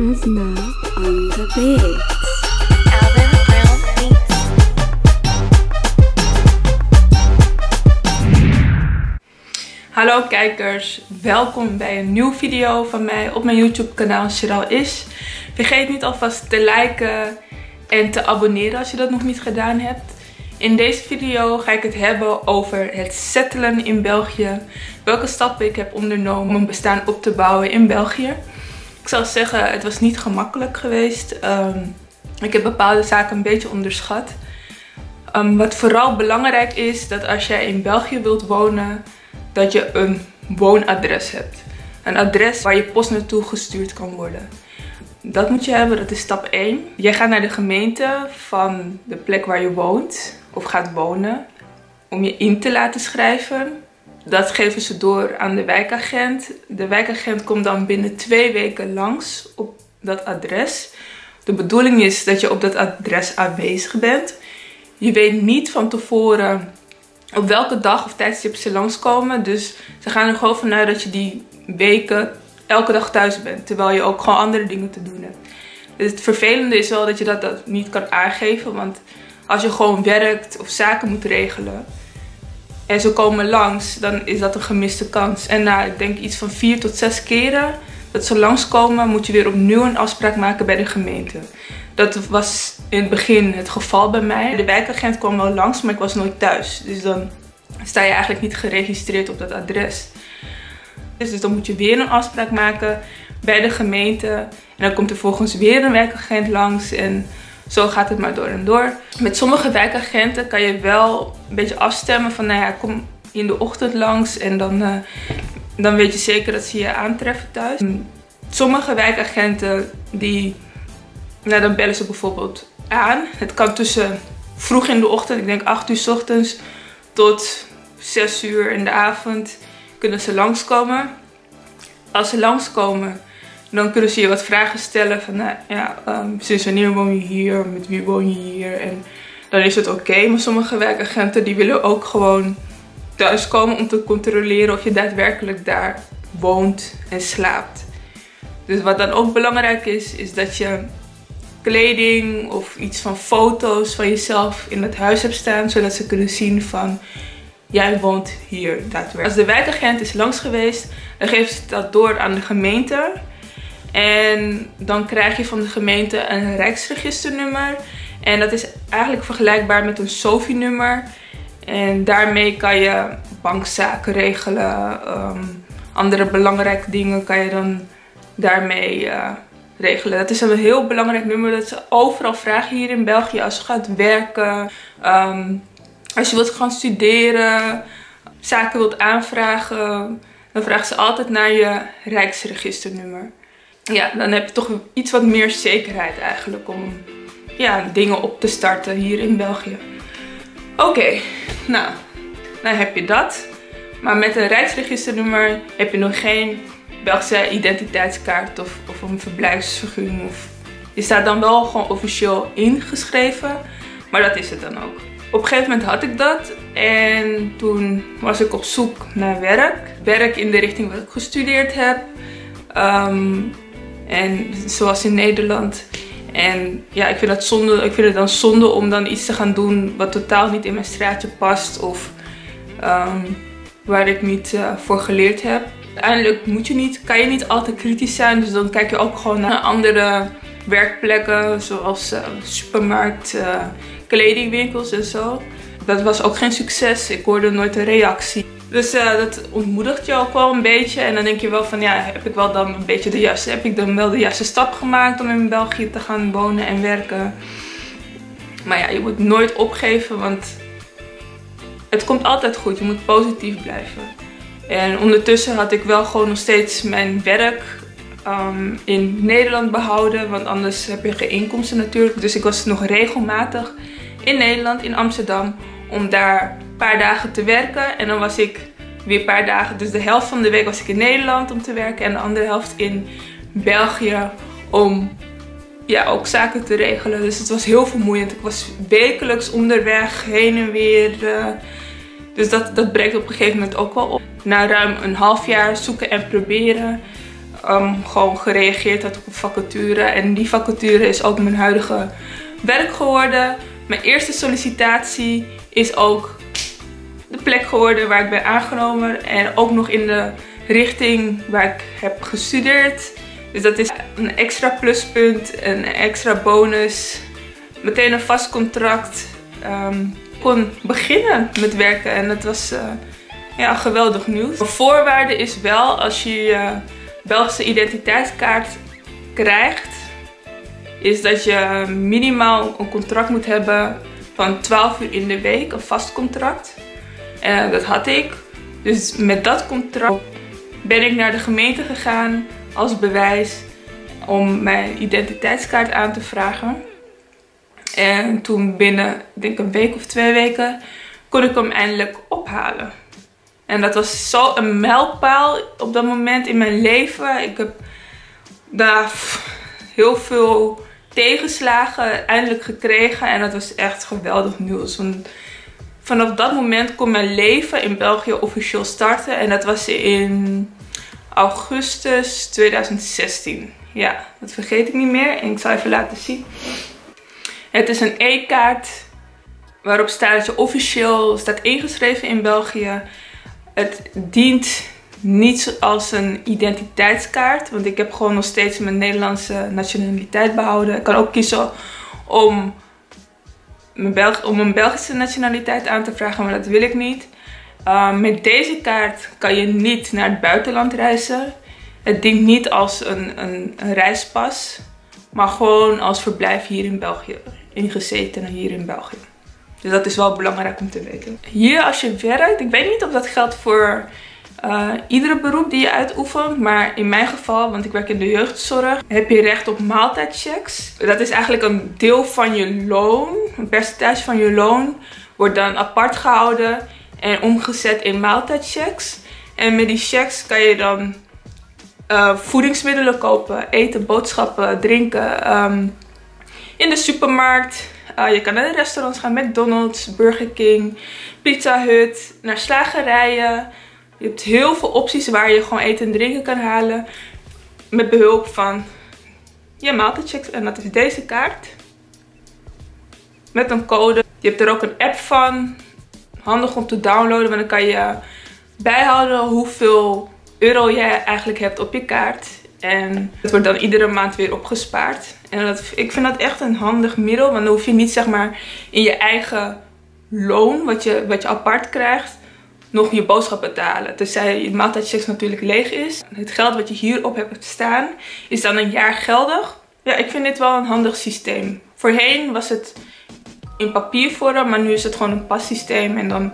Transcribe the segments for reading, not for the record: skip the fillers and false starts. is now on the bed. Hallo kijkers, welkom bij een nieuwe video van mij op mijn YouTube kanaal Cherel'ish. Vergeet niet alvast te liken en te abonneren als je dat nog niet gedaan hebt. In deze video ga ik het hebben over het settelen in België. Welke stappen ik heb ondernomen om een bestaan op te bouwen in België. Ik zal zeggen, het was niet gemakkelijk geweest. Ik heb bepaalde zaken een beetje onderschat. Wat vooral belangrijk is, dat als jij in België wilt wonen, dat je een woonadres hebt. Een adres waar je post naartoe gestuurd kan worden. Dat moet je hebben, dat is stap 1. Jij gaat naar de gemeente van de plek waar je woont of gaat wonen om je in te laten schrijven. Dat geven ze door aan de wijkagent. De wijkagent komt dan binnen 2 weken langs op dat adres. De bedoeling is dat je op dat adres aanwezig bent. Je weet niet van tevoren op welke dag of tijdstip ze langskomen. Dus ze gaan er gewoon vanuit dat je die weken elke dag thuis bent. Terwijl je ook gewoon andere dingen te doen hebt. Dus het vervelende is wel dat je dat niet kan aangeven. Want als je gewoon werkt of zaken moet regelen en ze komen langs, dan is dat een gemiste kans. En na, ik denk iets van 4 tot 6 keren dat ze langskomen, moet je weer opnieuw een afspraak maken bij de gemeente. Dat was in het begin het geval bij mij. De wijkagent kwam wel langs, maar ik was nooit thuis. Dus dan sta je eigenlijk niet geregistreerd op dat adres. Dus dan moet je weer een afspraak maken bij de gemeente. En dan komt er vervolgens weer een wijkagent langs. En zo gaat het maar door en door. Met sommige wijkagenten kan je wel een beetje afstemmen van, nou ja, kom in de ochtend langs. En dan weet je zeker dat ze je aantreffen thuis. Sommige wijkagenten die, nou, dan bellen ze bijvoorbeeld aan. Het kan tussen vroeg in de ochtend, ik denk 8 uur 's ochtends, tot 6 uur in de avond kunnen ze langskomen. Als ze langskomen, dan kunnen ze je wat vragen stellen van, nou ja, sinds wanneer woon je hier, met wie woon je hier, en dan is het oké. Maar sommige werkagenten die willen ook gewoon thuiskomen om te controleren of je daadwerkelijk daar woont en slaapt. Dus wat dan ook belangrijk is, is dat je kleding of iets van foto's van jezelf in het huis hebt staan, zodat ze kunnen zien van, jij woont hier daadwerkelijk. Als de wijkagent is langs geweest, dan geeft ze dat door aan de gemeente. En dan krijg je van de gemeente een rijksregisternummer. En dat is eigenlijk vergelijkbaar met een SOFI-nummer. En daarmee kan je bankzaken regelen. Andere belangrijke dingen kan je dan daarmee regelen. Dat is een heel belangrijk nummer dat ze overal vragen hier in België. Als je gaat werken, als je wilt gaan studeren, zaken wilt aanvragen, dan vragen ze altijd naar je rijksregisternummer. Ja, dan heb je toch iets wat meer zekerheid eigenlijk om, ja, dingen op te starten hier in België. Oké, nou, dan heb je dat. Maar met een rijksregisternummer heb je nog geen Belgische identiteitskaart of een verblijfsvergunning. Je staat dan wel gewoon officieel ingeschreven, maar dat is het dan ook. Op een gegeven moment had ik dat en toen was ik op zoek naar werk. Werk in de richting waar ik gestudeerd heb. En zoals in Nederland. En ja, ik vind dat zonde, ik vind het dan zonde om dan iets te gaan doen wat totaal niet in mijn straatje past. Of waar ik niet voor geleerd heb. Uiteindelijk kan je niet altijd kritisch zijn. Dus dan kijk je ook gewoon naar andere werkplekken. Zoals supermarkt, kledingwinkels en zo. Dat was ook geen succes. Ik hoorde nooit een reactie. Dus dat ontmoedigt je ook wel een beetje. En dan denk je wel van, ja, heb ik dan wel de juiste stap gemaakt om in België te gaan wonen en werken. Maar ja, je moet nooit opgeven, want het komt altijd goed. Je moet positief blijven. En ondertussen had ik wel gewoon nog steeds mijn werk in Nederland behouden. Want anders heb je geen inkomsten natuurlijk. Dus ik was nog regelmatig in Nederland, in Amsterdam, om daar een paar dagen te werken. En dan was ik weer een paar dagen, dus de helft van de week was ik in Nederland om te werken. En de andere helft in België om, ja, ook zaken te regelen. Dus het was heel vermoeiend. Ik was wekelijks onderweg, heen en weer. Dus dat breekt op een gegeven moment ook wel op. Na ruim een half jaar zoeken en proberen gewoon gereageerd had op een vacature. En die vacature is ook mijn huidige werk geworden. Mijn eerste sollicitatie is ook de plek geworden waar ik ben aangenomen. En ook nog in de richting waar ik heb gestudeerd. Dus dat is een extra pluspunt, een extra bonus. Meteen een vast contract. Ik kon beginnen met werken en dat was ja, geweldig nieuws. Een voorwaarde is wel, als je je Belgische identiteitskaart krijgt, is dat je minimaal een contract moet hebben van 12 uur in de week, een vast contract. En dat had ik. Dus met dat contract ben ik naar de gemeente gegaan als bewijs om mijn identiteitskaart aan te vragen. En toen binnen, denk een week of 2 weken, kon ik hem eindelijk ophalen. En dat was zo een mijlpaal op dat moment in mijn leven. Ik heb daar heel veel tegenslagen eindelijk gekregen. En dat was echt geweldig nieuws. Want vanaf dat moment kon mijn leven in België officieel starten. En dat was in augustus 2016. Ja, dat vergeet ik niet meer. En ik zal even laten zien. Het is een e-kaart waarop staat dat je officieel staat ingeschreven in België. Het dient niet als een identiteitskaart, want ik heb gewoon nog steeds mijn Nederlandse nationaliteit behouden. Ik kan ook kiezen om een Belgische nationaliteit aan te vragen, maar dat wil ik niet. Met deze kaart kan je niet naar het buitenland reizen. Het dient niet als een reispas, maar gewoon als verblijf hier in België, ingezetenen hier in België. Dus dat is wel belangrijk om te weten. Hier als je werkt, ik weet niet of dat geldt voor iedere beroep die je uitoefent, maar in mijn geval, want ik werk in de jeugdzorg, heb je recht op maaltijdchecks. Dat is eigenlijk een deel van je loon, een percentage van je loon wordt dan apart gehouden en omgezet in maaltijdchecks. En met die checks kan je dan voedingsmiddelen kopen, eten, boodschappen, drinken in de supermarkt. Je kan naar de restaurants gaan, McDonald's, Burger King, Pizza Hut, naar slagerijen. Je hebt heel veel opties waar je gewoon eten en drinken kan halen met behulp van je maaltijdchecks. En dat is deze kaart met een code. Je hebt er ook een app van, handig om te downloaden, want dan kan je bijhouden hoeveel euro jij eigenlijk hebt op je kaart. En het wordt dan iedere maand weer opgespaard. En ik vind dat echt een handig middel. Want dan hoef je niet, zeg maar, in je eigen loon, wat je apart krijgt, nog je boodschap betalen. Tenzij je maaltijdchecks natuurlijk leeg is. Het geld wat je hierop hebt staan is dan een jaar geldig. Ja, ik vind dit wel een handig systeem. Voorheen was het in papiervorm, maar nu is het gewoon een passysteem. En dan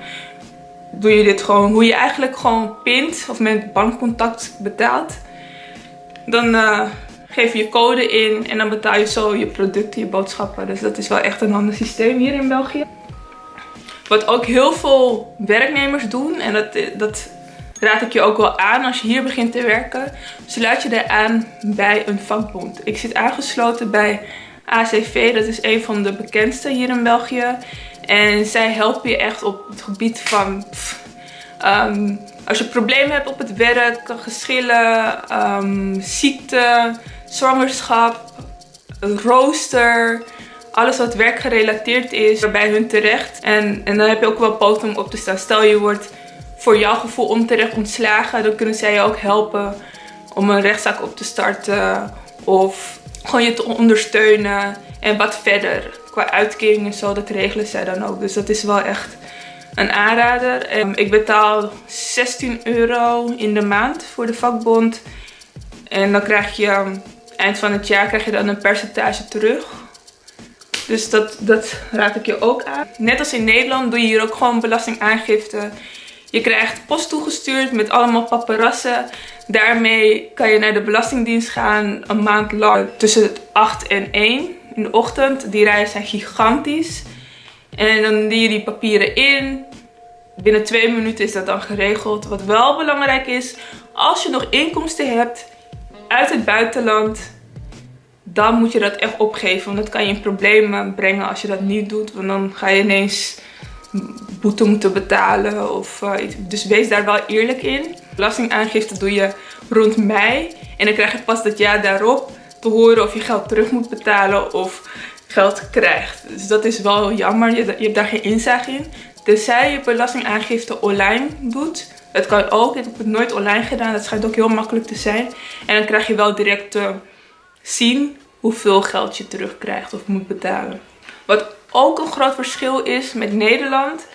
doe je dit gewoon hoe je eigenlijk gewoon pint of met bankcontact betaalt. Dan geef je code in en dan betaal je zo je producten, je boodschappen. Dus dat is wel echt een handig systeem hier in België. Wat ook heel veel werknemers doen, en dat raad ik je ook wel aan als je hier begint te werken. Sluit je daar aan bij een vakbond. Ik zit aangesloten bij ACV, dat is een van de bekendste hier in België. En zij helpen je echt op het gebied van als je problemen hebt op het werk, geschillen, ziekte, zwangerschap, rooster, alles wat werkgerelateerd is, bij hun terecht. En dan heb je ook wel poten om op te staan. Stel je wordt voor jouw gevoel onterecht ontslagen, dan kunnen zij je ook helpen om een rechtszaak op te starten of gewoon je te ondersteunen en wat verder. Qua uitkering en zo, dat regelen zij dan ook. Dus dat is wel echt een aanrader. En ik betaal 16 euro in de maand voor de vakbond. En dan krijg je eind van het jaar krijg je dan een percentage terug. Dus dat raad ik je ook aan. Net als in Nederland doe je hier ook gewoon belastingaangifte. Je krijgt post toegestuurd met allemaal paparazzen. Daarmee kan je naar de belastingdienst gaan een maand lang tussen 8 en 1 in de ochtend. Die rijen zijn gigantisch. En dan dien je die papieren in. Binnen 2 minuten is dat dan geregeld. Wat wel belangrijk is, als je nog inkomsten hebt uit het buitenland, dan moet je dat echt opgeven. Want dat kan je in problemen brengen als je dat niet doet. Want dan ga je ineens boete moeten betalen. Dus wees daar wel eerlijk in. Belastingaangifte doe je rond mei en dan krijg je pas het jaar daarop te horen of je geld terug moet betalen of geld krijgt. Dus dat is wel jammer, je hebt daar geen inzage in. Tenzij je belastingaangifte online doet, dat kan ook. Ik heb het nooit online gedaan, dat schijnt ook heel makkelijk te zijn. En dan krijg je wel direct te zien hoeveel geld je terugkrijgt of moet betalen. Wat ook een groot verschil is met Nederland,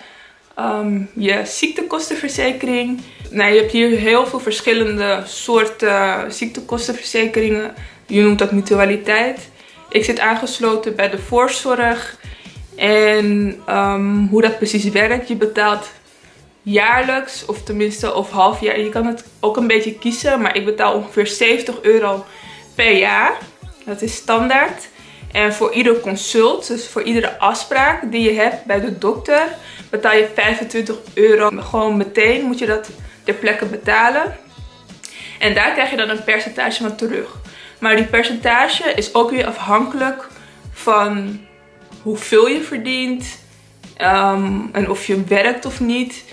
je ziektekostenverzekering. Nou, je hebt hier heel veel verschillende soorten ziektekostenverzekeringen. Je noemt dat mutualiteit. Ik zit aangesloten bij de voorzorg. En hoe dat precies werkt, je betaalt jaarlijks of tenminste of half jaar. Je kan het ook een beetje kiezen, maar ik betaal ongeveer 70 euro per jaar. Dat is standaard. En voor ieder consult, dus voor iedere afspraak die je hebt bij de dokter, betaal je 25 euro. Gewoon meteen moet je dat ter plekke betalen. En daar krijg je dan een percentage van terug. Maar die percentage is ook weer afhankelijk van hoeveel je verdient en of je werkt of niet.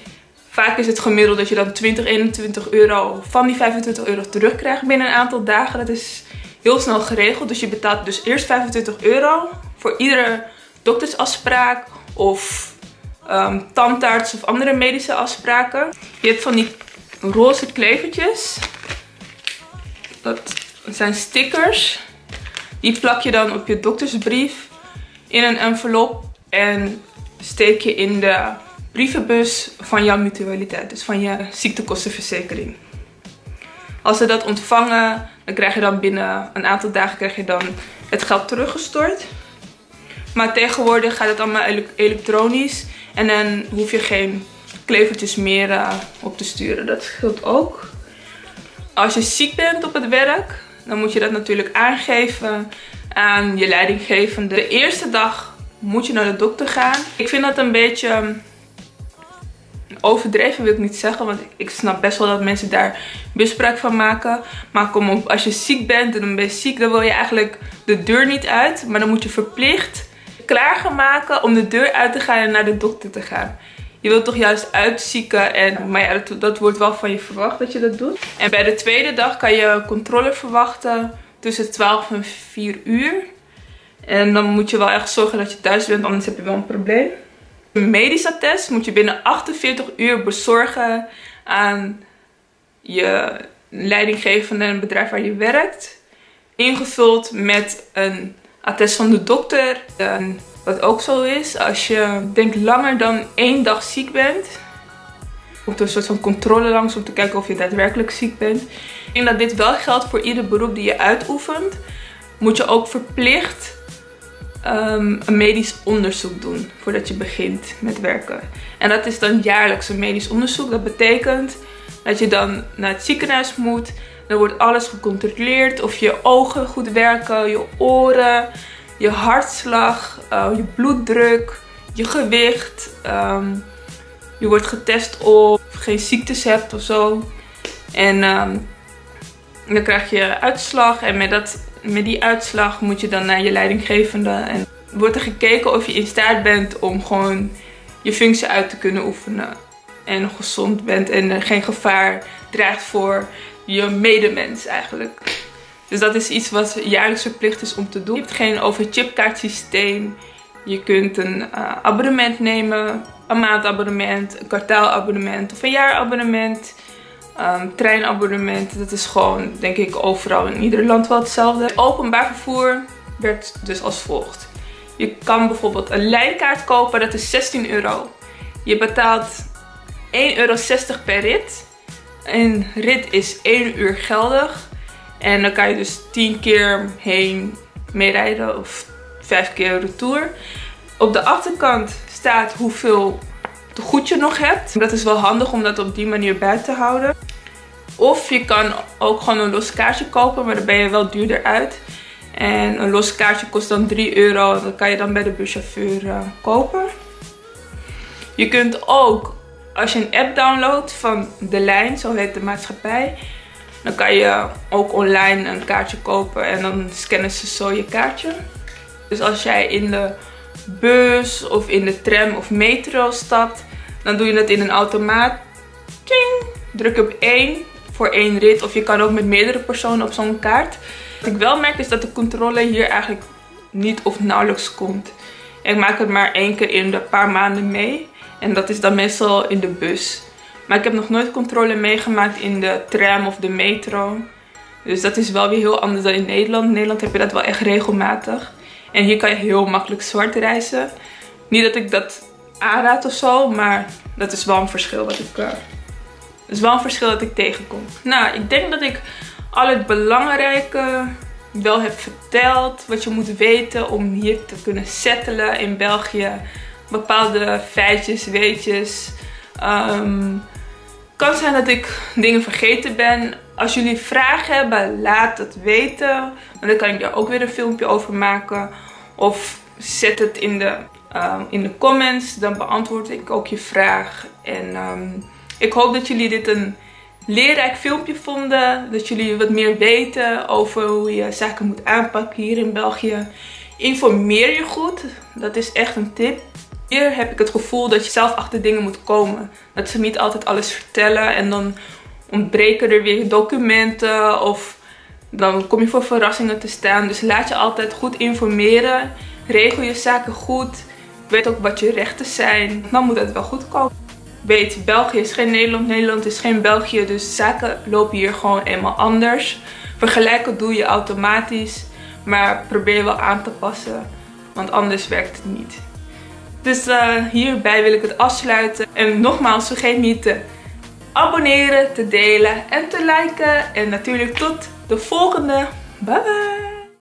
Vaak is het gemiddeld dat je dan 20, 21 euro van die 25 euro terugkrijgt binnen een aantal dagen. Dat is heel snel geregeld. Dus je betaalt dus eerst 25 euro voor iedere doktersafspraak of tandarts of andere medische afspraken. Je hebt van die roze klevertjes. Dat zijn stickers. Die plak je dan op je doktersbrief in een envelop en steek je in de brievenbus van jouw mutualiteit, dus van je ziektekostenverzekering. Als ze dat ontvangen, dan krijg je dan binnen een aantal dagen krijg je dan het geld teruggestort. Maar tegenwoordig gaat het allemaal elektronisch en dan hoef je geen klevertjes meer op te sturen. Dat scheelt ook. Als je ziek bent op het werk, dan moet je dat natuurlijk aangeven aan je leidinggevende. De eerste dag moet je naar de dokter gaan. Ik vind dat een beetje overdreven, wil ik niet zeggen, want ik snap best wel dat mensen daar misbruik van maken. Maar kom op, als je ziek bent en dan ben je ziek, dan wil je eigenlijk de deur niet uit. Maar dan moet je verplicht klaar gaan maken om de deur uit te gaan en naar de dokter te gaan. Je wilt toch juist uitzieken, maar ja, dat wordt wel van je verwacht dat je dat doet. En bij de tweede dag kan je controle verwachten tussen 12 en 4 uur. En dan moet je wel echt zorgen dat je thuis bent, anders heb je wel een probleem. Een medische attest moet je binnen 48 uur bezorgen aan je leidinggevende en het bedrijf waar je werkt. Ingevuld met een attest van de dokter. En wat ook zo is, als je denk langer dan 1 dag ziek bent, komt er een soort van controle langs om te kijken of je daadwerkelijk ziek bent. Ik denk dat dit wel geldt voor ieder beroep die je uitoefent. Moet je ook verplicht een medisch onderzoek doen voordat je begint met werken. En dat is dan jaarlijks een medisch onderzoek. Dat betekent dat je dan naar het ziekenhuis moet. Dan wordt alles gecontroleerd. Of je ogen goed werken, je oren, je hartslag, je bloeddruk, je gewicht. Je wordt getest of je geen ziektes hebt of zo. En dan krijg je uitslag. En met die uitslag moet je dan naar je leidinggevende. En wordt er gekeken of je in staat bent om gewoon je functie uit te kunnen oefenen. En gezond bent en er geen gevaar dreigt voor je medemens eigenlijk. Dus dat is iets wat jaarlijks verplicht is om te doen. Je hebt geen overchipkaartsysteem. Je kunt een abonnement nemen. Een maandabonnement, een kwartaalabonnement of een jaarabonnement. Treinabonnement, dat is gewoon denk ik overal in ieder land wel hetzelfde. Het openbaar vervoer werd dus als volgt. Je kan bijvoorbeeld een lijnkaart kopen, dat is 16 euro. Je betaalt 1,60 euro per rit. Een rit is 1 uur geldig. En dan kan je dus 10 keer heen meerijden of 5 keer retour. Op de achterkant staat hoeveel goed je nog hebt. Dat is wel handig om dat op die manier bij te houden. Of je kan ook gewoon een los kaartje kopen, maar dan ben je wel duurder uit. En een los kaartje kost dan 3 euro. Dat kan je dan bij de buschauffeur kopen. Je kunt ook, als je een app downloadt van De Lijn, zo heet de maatschappij, dan kan je ook online een kaartje kopen en dan scannen ze zo je kaartje. Dus als jij in de bus of in de tram of metro stapt, dan doe je dat in een automaat. Tjing! druk op één voor één rit. Of je kan ook met meerdere personen op zo'n kaart. Wat ik wel merk is dat de controle hier eigenlijk niet of nauwelijks komt. Ik maak het maar één keer in de paar maanden mee. En dat is dan meestal in de bus. Maar ik heb nog nooit controle meegemaakt in de tram of de metro. Dus dat is wel weer heel anders dan in Nederland. In Nederland heb je dat wel echt regelmatig. En hier kan je heel makkelijk zwart reizen. Niet dat ik dat aanraad of zo, maar dat is wel een verschil wat ik tegenkom. Nou, ik denk dat ik al het belangrijke wel heb verteld. Wat je moet weten om hier te kunnen settelen in België. Bepaalde feitjes, weetjes. Het kan zijn dat ik dingen vergeten ben. Als jullie vragen hebben, laat het weten. En dan kan ik daar ook weer een filmpje over maken. Of zet het in de comments. Dan beantwoord ik ook je vraag. En ik hoop dat jullie dit een leerrijk filmpje vonden. Dat jullie wat meer weten over hoe je zaken moet aanpakken hier in België. Informeer je goed. Dat is echt een tip. Hier heb ik het gevoel dat je zelf achter dingen moet komen. Dat ze niet altijd alles vertellen en dan ontbreken er weer documenten of dan kom je voor verrassingen te staan. Dus laat je altijd goed informeren. Regel je zaken goed. Weet ook wat je rechten zijn. Dan moet het wel goed komen. Weet, België is geen Nederland. Nederland is geen België. Dus zaken lopen hier gewoon eenmaal anders. Vergelijken doe je automatisch. Maar probeer wel aan te passen. Want anders werkt het niet. Dus hierbij wil ik het afsluiten. En nogmaals, vergeet niet te abonneren, te delen en te liken. En natuurlijk tot de volgende. Bye bye!